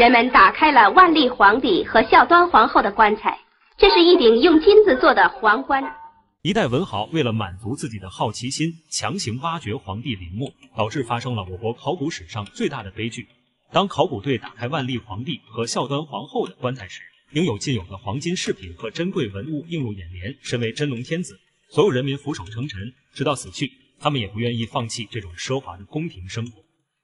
人们打开了万历皇帝和孝端皇后的棺材，这是一顶用金子做的皇冠。一代文豪为了满足自己的好奇心，强行挖掘皇帝陵墓，导致发生了我国考古史上最大的悲剧。当考古队打开万历皇帝和孝端皇后的棺材时，应有尽有的黄金饰品和珍贵文物映入眼帘。身为真龙天子，所有人民俯首称臣，直到死去，他们也不愿意放弃这种奢华的宫廷生活。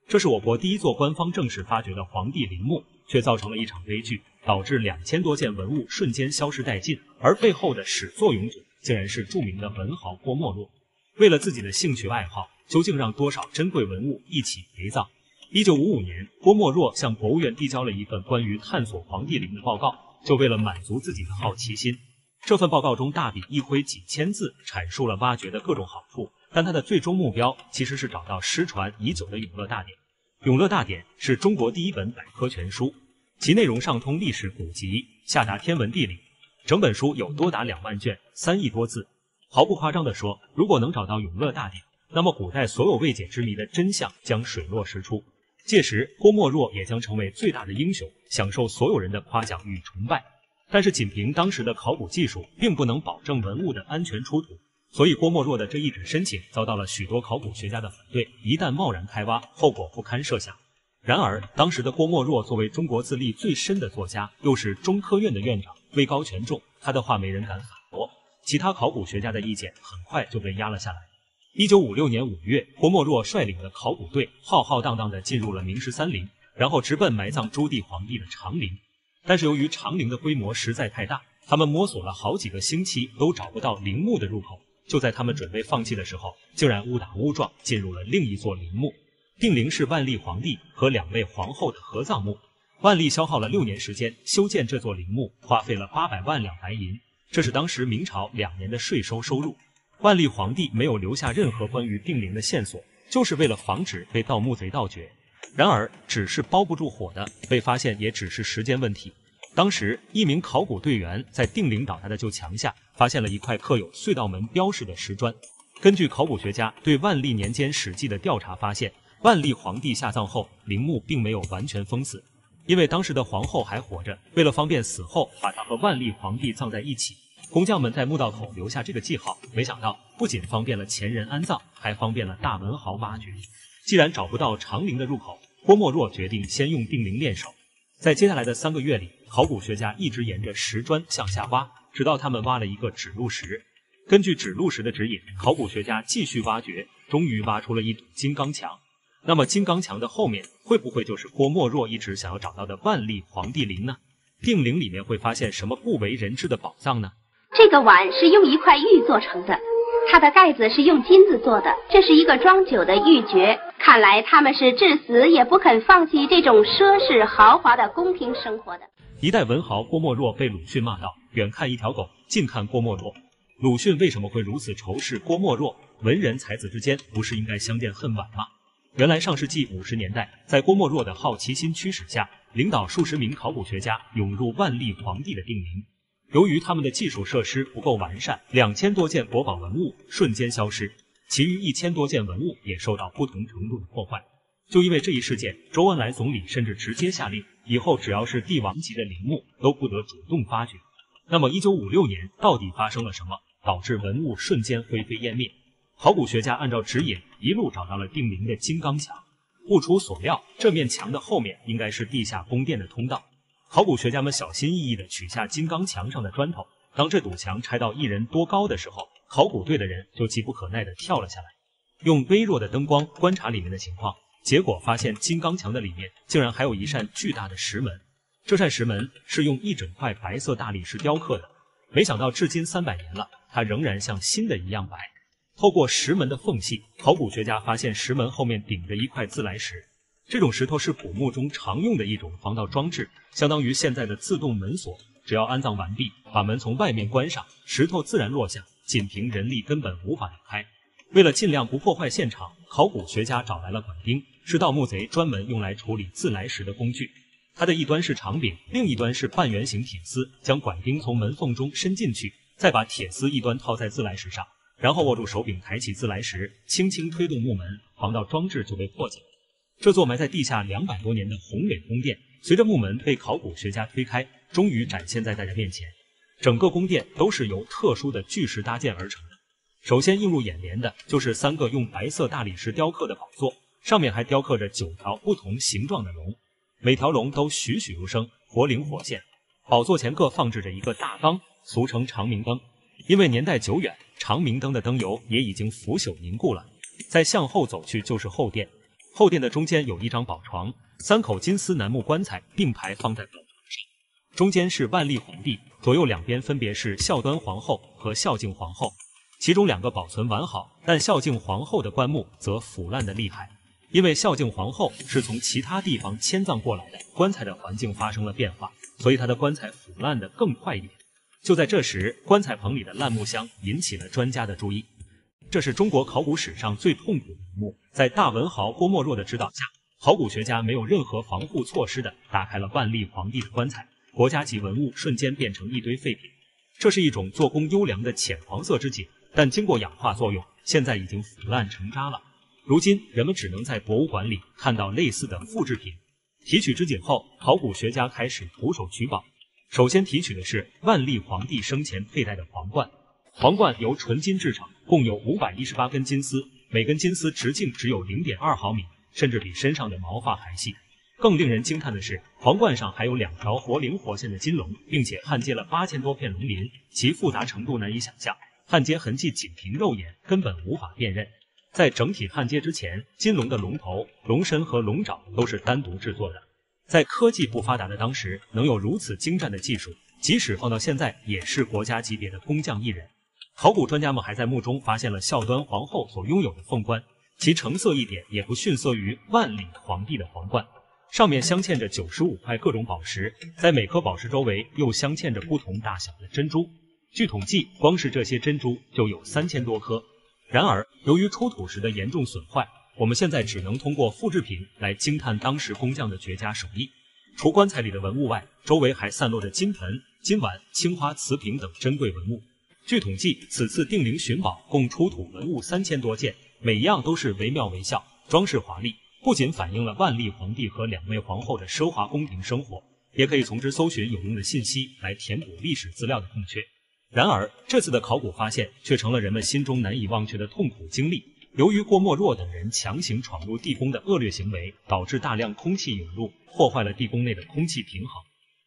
这是我国第一座官方正式发掘的皇帝陵墓，却造成了一场悲剧，导致2000多件文物瞬间消失殆尽，而背后的始作俑者竟然是著名的文豪郭沫若。为了自己的兴趣爱好，究竟让多少珍贵文物一起陪葬？ 1955年，郭沫若向国务院递交了一份关于探索皇帝陵的报告，就为了满足自己的好奇心。这份报告中大笔一挥几千字，阐述了挖掘的各种好处。 但他的最终目标其实是找到失传已久的《永乐大典》。《永乐大典》是中国第一本百科全书，其内容上通历史古籍，下达天文地理。整本书有多达2万卷，3亿多字。毫不夸张地说，如果能找到《永乐大典》，那么古代所有未解之谜的真相将水落石出。届时，郭沫若也将成为最大的英雄，享受所有人的夸奖与崇拜。但是，仅凭当时的考古技术，并不能保证文物的安全出土。 所以，郭沫若的这一纸申请遭到了许多考古学家的反对。一旦贸然开挖，后果不堪设想。然而，当时的郭沫若作为中国资历最深的作家，又是中科院的院长，位高权重，他的话没人敢反驳。其他考古学家的意见很快就被压了下来。1956年5月，郭沫若率领的考古队浩浩荡荡地进入了明十三陵，然后直奔埋葬朱棣皇帝的长陵。但是，由于长陵的规模实在太大，他们摸索了好几个星期，都找不到陵墓的入口。 就在他们准备放弃的时候，竟然误打误撞进入了另一座陵墓。定陵是万历皇帝和2位皇后的合葬墓。万历消耗了6年时间修建这座陵墓，花费了800万两白银，这是当时明朝2年的税收入。万历皇帝没有留下任何关于定陵的线索，就是为了防止被盗墓贼盗掘。然而，纸是包不住火的，被发现也只是时间问题。 当时，一名考古队员在定陵倒塌的旧墙下发现了一块刻有隧道门标识的石砖。根据考古学家对万历年间史记的调查发现，万历皇帝下葬后，陵墓并没有完全封死，因为当时的皇后还活着，为了方便死后把她和万历皇帝葬在一起，工匠们在墓道口留下这个记号。没想到，不仅方便了前人安葬，还方便了大文豪挖掘。既然找不到长陵的入口，郭沫若决定先用定陵练手。 在接下来的3个月里，考古学家一直沿着石砖向下挖，直到他们挖了一个指路石。根据指路石的指引，考古学家继续挖掘，终于挖出了一堵金刚墙。那么，金刚墙的后面会不会就是郭沫若一直想要找到的万历皇帝陵呢？定陵里面会发现什么不为人知的宝藏呢？这个碗是用一块玉做成的，它的盖子是用金子做的，这是一个装酒的玉珏。 看来他们是至死也不肯放弃这种奢侈豪华的宫廷生活的。一代文豪郭沫若被鲁迅骂道：“远看一条狗，近看郭沫若。”鲁迅为什么会如此仇视郭沫若？文人才子之间不是应该相见恨晚吗？原来上世纪50年代，在郭沫若的好奇心驱使下，领导数十名考古学家涌入万历皇帝的定陵。由于他们的技术设施不够完善，2000多件国宝文物瞬间消失。 其余1000多件文物也受到不同程度的破坏。就因为这一事件，周恩来总理甚至直接下令，以后只要是帝王级的陵墓都不得主动发掘。那么， 1956年到底发生了什么，导致文物瞬间灰飞烟灭？考古学家按照指引一路找到了定陵的金刚墙。不出所料，这面墙的后面应该是地下宫殿的通道。考古学家们小心翼翼地取下金刚墙上的砖头，当这堵墙拆到1人多高的时候， 考古队的人就急不可耐地跳了下来，用微弱的灯光观察里面的情况，结果发现金刚墙的里面竟然还有一扇巨大的石门。这扇石门是用一整块白色大理石雕刻的，没想到至今300年了，它仍然像新的一样白。透过石门的缝隙，考古学家发现石门后面顶着一块自来石，这种石头是古墓中常用的一种防盗装置，相当于现在的自动门锁。只要安葬完毕，把门从外面关上，石头自然落下。 仅凭人力根本无法打开。为了尽量不破坏现场，考古学家找来了管钉，是盗墓贼专门用来处理自来石的工具。它的一端是长柄，另一端是半圆形铁丝。将管钉从门缝中伸进去，再把铁丝一端套在自来石上，然后握住手柄抬起自来石，轻轻推动木门，防盗装置就被破解。这座埋在地下200多年的宏伟宫殿，随着木门被考古学家推开，终于展现在大家面前。整个宫殿都是由特殊的巨石搭建而成的。首先映入眼帘的就是三个用白色大理石雕刻的宝座，上面还雕刻着9条不同形状的龙，每条龙都栩栩如生，活灵活现。宝座前各放置着一个大缸，俗称长明灯。因为年代久远，长明灯的灯油也已经腐朽凝固了。再向后走去就是后殿，后殿的中间有一张宝床，3口金丝楠木棺材并排放在宝床上，中间是万历皇帝，左右两边分别是孝端皇后和孝敬皇后，其中2个保存完好，但孝敬皇后的棺木则腐烂的厉害，因为孝敬皇后是从其他地方迁葬过来的，棺材的环境发生了变化，所以她的棺材腐烂的更快一点。就在这时，棺材棚里的烂木箱引起了专家的注意。这是中国考古史上最痛苦的一幕，在大文豪郭沫若的指导下，考古学家没有任何防护措施的打开了万历皇帝的棺材，国家级文物瞬间变成一堆废品。这是一种做工优良的浅黄色之锦，但经过氧化作用，现在已经腐烂成渣了。如今人们只能在博物馆里看到类似的复制品。提取之锦后，考古学家开始徒手取宝。首先提取的是万历皇帝生前佩戴的皇冠，皇冠由纯金制成，共有518根金丝，每根金丝直径只有 0.2 毫米，甚至比身上的毛发还细。更令人惊叹的是，皇冠上还有2条活灵活现的金龙，并且焊接了8000多片龙鳞，其复杂程度难以想象，焊接痕迹仅凭肉眼根本无法辨认。在整体焊接之前，金龙的龙头、龙身和龙爪都是单独制作的。在科技不发达的当时，能有如此精湛的技术，即使放到现在也是国家级别的工匠一人。考古专家们还在墓中发现了孝端皇后所拥有的凤冠，其成色一点也不逊色于万历皇帝的皇冠，上面镶嵌着95块各种宝石，在每颗宝石周围又镶嵌着不同大小的珍珠。据统计，光是这些珍珠就有3000多颗。然而，由于出土时的严重损坏，我们现在只能通过复制品来惊叹当时工匠的绝佳手艺。除棺材里的文物外，周围还散落着金盆、金碗、青花瓷瓶等珍贵文物。据统计，此次定陵寻宝共出土文物3000多件，每一样都是惟妙惟肖，装饰华丽，不仅反映了万历皇帝和2位皇后的奢华宫廷生活，也可以从之搜寻有用的信息来填补历史资料的空缺。然而，这次的考古发现却成了人们心中难以忘却的痛苦经历。由于郭沫若等人强行闯入地宫的恶劣行为，导致大量空气涌入，破坏了地宫内的空气平衡，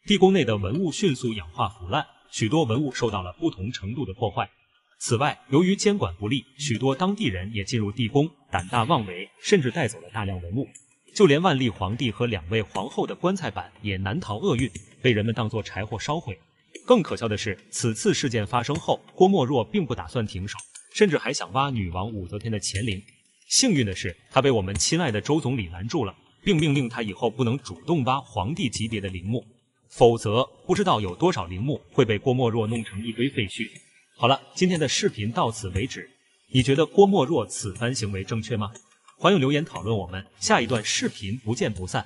地宫内的文物迅速氧化腐烂，许多文物受到了不同程度的破坏。此外，由于监管不力，许多当地人也进入地宫，胆大妄为，甚至带走了大量文物。就连万历皇帝和2位皇后的棺材板也难逃厄运，被人们当作柴火烧毁。更可笑的是，此次事件发生后，郭沫若并不打算停手，甚至还想挖女王武则天的乾陵。幸运的是，他被我们亲爱的周总理拦住了，并命令他以后不能主动挖皇帝级别的陵墓。否则，不知道有多少陵墓会被郭沫若弄成一堆废墟。好了，今天的视频到此为止。你觉得郭沫若此番行为正确吗？欢迎留言讨论我们，下一段视频不见不散。